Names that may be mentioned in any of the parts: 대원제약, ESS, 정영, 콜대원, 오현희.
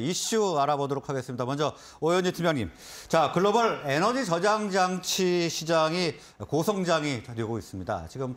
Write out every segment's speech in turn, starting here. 이슈 알아보도록 하겠습니다. 먼저 오현희 팀장님, 자 글로벌 에너지 저장 장치 시장이 고성장이 되고 있습니다. 지금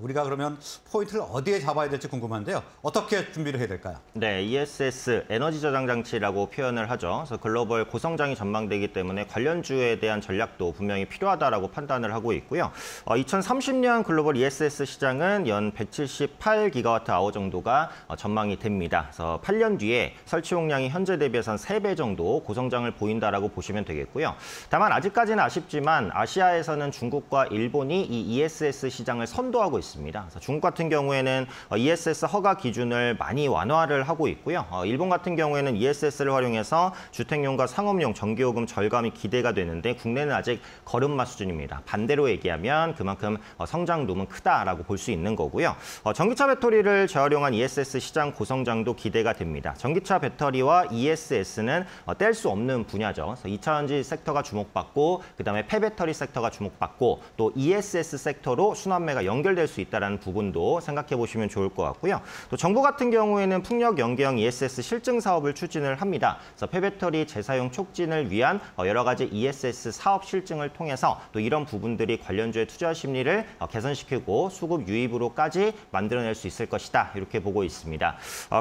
우리가 그러면 포인트를 어디에 잡아야 될지 궁금한데요. 어떻게 준비를 해야 될까요? 네, ESS 에너지 저장 장치라고 표현을 하죠. 그래서 글로벌 고성장이 전망되기 때문에 관련주에 대한 전략도 분명히 필요하다라고 판단을 하고 있고요. 2030년 글로벌 ESS 시장은 연 178GWh 정도가 전망이 됩니다. 그래서 8년 뒤에 설치 용량이 현재 대비해서 한 3배 정도 고성장을 보인다라고 보시면 되겠고요. 다만 아직까지는 아쉽지만 아시아에서는 중국과 일본이 이 ESS 시장을 선도하고 있습니다. 그래서 중국 같은 경우에는 ESS 허가 기준을 많이 완화를 하고 있고요. 일본 같은 경우에는 ESS를 활용해서 주택용과 상업용 전기요금 절감이 기대가 되는데 국내는 아직 걸음마 수준입니다. 반대로 얘기하면 그만큼 성장룸은 크다라고 볼 수 있는 거고요. 전기차 배터리를 재활용한 ESS 시장 고성장도 기대가 됩니다. 전기차 배터리와 ESS는 뗄 수 없는 분야죠. 그래서 2차전지 섹터가 주목받고 그다음에 폐배터리 섹터가 주목받고 또 ESS 섹터로 순환매가 연결될 수 있다는 부분도 생각해 보시면 좋을 것 같고요. 또 정부 같은 경우에는 풍력 연계형 ESS 실증 사업을 추진을 합니다. 그래서 폐배터리 재사용 촉진을 위한 여러 가지 ESS 사업 실증을 통해서 또 이런 부분들이 관련주의 투자 심리를 개선시키고 수급 유입으로까지 만들어낼 수 있을 것이다. 이렇게 보고 있습니다.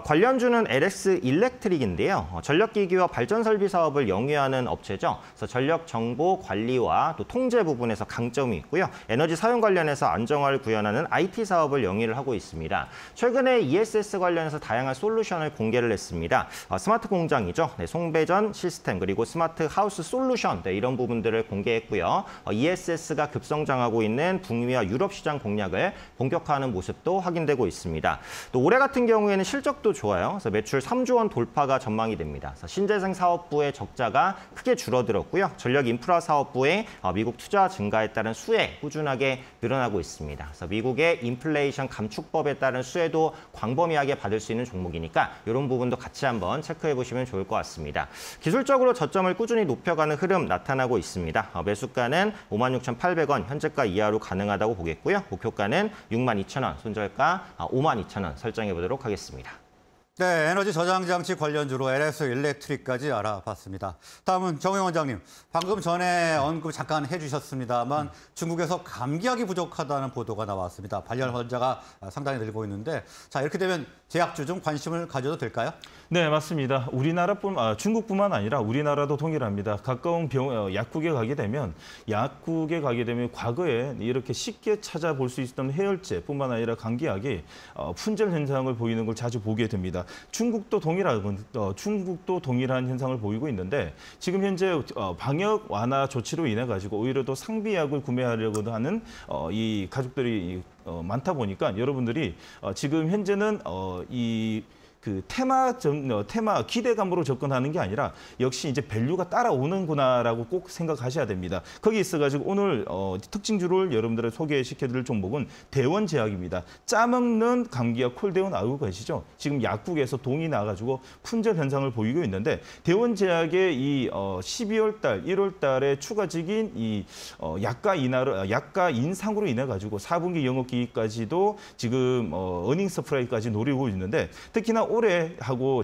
관련주는 LX 일렉트릭인데요. 전력기기와 발전설비 사업을 영위하는 업체죠. 그래서 전력 정보 관리와 또 통제 부분에서 강점이 있고요. 에너지 사용 관련해서 안정화를 구현하는 IT 사업을 영위를 하고 있습니다. 최근에 ESS 관련해서 다양한 솔루션을 공개를 했습니다. 스마트 공장이죠. 네, 송배전 시스템 그리고 스마트 하우스 솔루션 네, 이런 부분들을 공개했고요. ESS가 급성장하고 있는 북미와 유럽 시장 공략을 본격화하는 모습도 확인되고 있습니다. 또 올해 같은 경우에는 실적도 좋아요. 그래서 매출 3조 원 돌파가 전망이 됩니다. 그래서 신재생 사업부의 적자가 크게 줄어들었고요. 전력 인프라 사업부의 미국 투자 증가에 따른 수혜 꾸준하게 늘어나고 있습니다. 그래서 미국의 인플레이션 감축법에 따른 수혜도 광범위하게 받을 수 있는 종목이니까 이런 부분도 같이 한번 체크해 보시면 좋을 것 같습니다. 기술적으로 저점을 꾸준히 높여가는 흐름 나타나고 있습니다. 매수가는 56,800원 현재가 이하로 가능하다고 보겠고요. 목표가는 62,000원, 손절가 52,000원 설정해 보도록 하겠습니다. 네, 에너지 저장 장치 관련주로 LX 일렉트릭까지 알아봤습니다. 다음은 정영 원장님, 방금 전에 언급 잠깐 해주셨습니다만 중국에서 감기약이 부족하다는 보도가 나왔습니다. 발열 환자가 상당히 늘고 있는데, 자 이렇게 되면 제약주 좀 관심을 가져도 될까요? 네, 맞습니다. 중국뿐만 아니라 우리나라도 동일합니다. 가까운 약국에 가게 되면 과거에 이렇게 쉽게 찾아볼 수 있었던 해열제뿐만 아니라 감기약이 품절 현상을 보이는 걸 자주 보게 됩니다. 중국도 동일한 현상을 보이고 있는데 지금 현재 방역 완화 조치로 인해 가지고 오히려 더 상비약을 구매하려고 하는 이 가족들이 많다 보니까 여러분들이 지금 현재는 테마 기대감으로 접근하는 게 아니라 역시 이제 밸류가 따라오는구나라고 꼭 생각하셔야 됩니다. 거기 있어가지고 오늘 특징주를 여러분들을 소개시켜드릴 종목은 대원제약입니다. 짜먹는 감기약 콜대원 알고 계시죠? 지금 약국에서 동이 나가지고 품절 현상을 보이고 있는데 대원제약의 이 12월달, 1월달에 추가적인 이 약가 인상으로 인해 가지고 4분기 영업기익까지도 지금 어닝 서프라이즈까지 노리고 있는데 특히나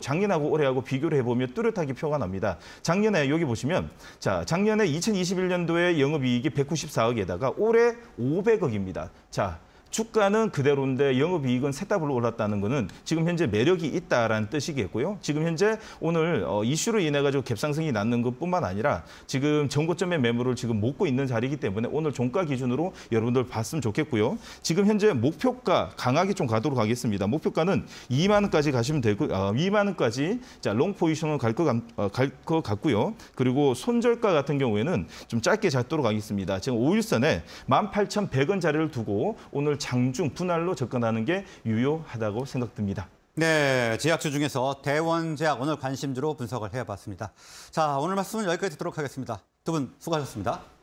작년하고 올해하고 비교를 해보면 뚜렷하게 표가 납니다. 작년에 여기 보시면 자 작년에 2021년도에 영업이익이 194억에다가 올해 500억입니다. 자. 주가는 그대로인데 영업이익은 세더블로 올랐다는 것은 지금 현재 매력이 있다라는 뜻이겠고요. 지금 현재 오늘 이슈로 인해 가지고 갭상승이 났는 것뿐만 아니라 지금 전고점의 매물을 지금 먹고 있는 자리이기 때문에 오늘 종가 기준으로 여러분들 봤으면 좋겠고요. 지금 현재 목표가 강하게 좀 가도록 하겠습니다. 목표가는 2만 원까지 가시면 되고 2만 원까지 자 롱 포지션을 갈 것 같고요. 그리고 손절가 같은 경우에는 좀 짧게 잡도록 하겠습니다. 지금 5일선에 18,100원 자리를 두고 오늘 장중 분할로 접근하는 게 유효하다고 생각됩니다. 네, 제약주 중에서 대원제약 오늘 관심주로 분석을 해봤습니다. 자, 오늘 말씀은 여기까지 듣도록 하겠습니다. 두 분 수고하셨습니다.